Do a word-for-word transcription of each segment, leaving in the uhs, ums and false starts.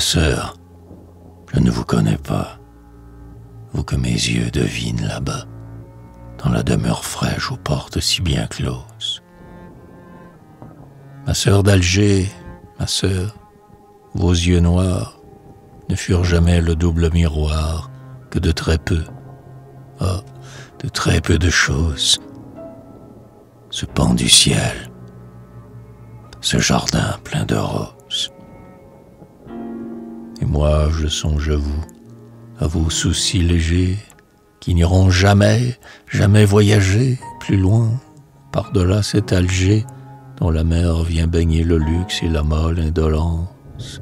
ma sœur, je ne vous connais pas, vous que mes yeux devinent là-bas, dans la demeure fraîche aux portes si bien closes. Ma sœur d'Alger, ma sœur, vos yeux noirs ne furent jamais le double miroir que de très peu, oh, de très peu de choses. Ce pan du ciel, ce jardin plein de roses. Et moi, je songe à vous, à vos soucis légers, qui n'iront jamais, jamais voyager plus loin, par-delà cet Alger dont la mer vient baigner le luxe et la molle indolence.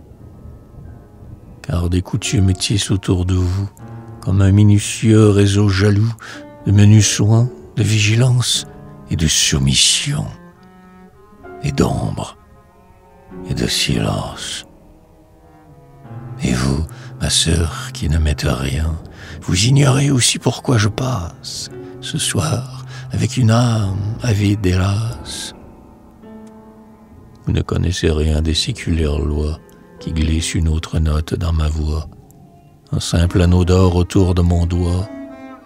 Car des coutumes tissent autour de vous, comme un minutieux réseau jaloux de menus soins, de vigilance et de soumission, et d'ombre, et de silence. Et vous, ma sœur, qui ne m'êtes rien, vous ignorez aussi pourquoi je passe, ce soir, avec une âme avide, hélas. Vous ne connaissez rien des séculaires lois qui glissent une autre note dans ma voix, un simple anneau d'or autour de mon doigt,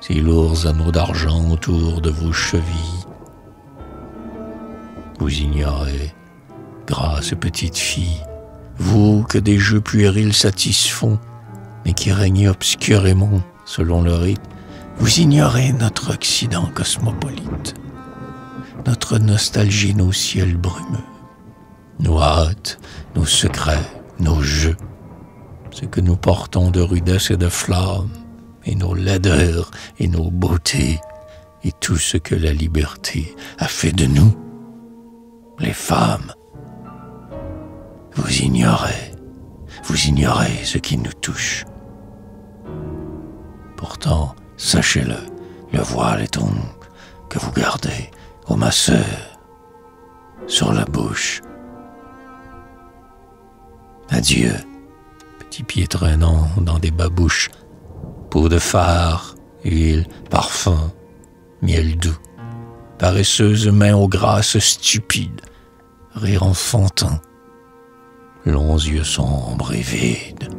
ces lourds anneaux d'argent autour de vos chevilles. Vous ignorez, grâce petite fille, vous que des jeux puérils satisfont, mais qui régnent obscurément selon le rite, vous ignorez notre Occident cosmopolite, notre nostalgie, nos ciels brumeux, nos hâtes, nos secrets, nos jeux, ce que nous portons de rudesse et de flamme, et nos laideurs et nos beautés, et tout ce que la liberté a fait de nous, les femmes. Vous ignorez, vous ignorez ce qui nous touche. Pourtant, sachez-le, le voile est donc que vous gardez, ô ma sœur, sur la bouche. Adieu, petits pieds traînants dans des babouches, peau de phare, huile, parfum, miel doux, paresseuses mains aux grâces stupides, rire enfantin, longs yeux sombres et vides.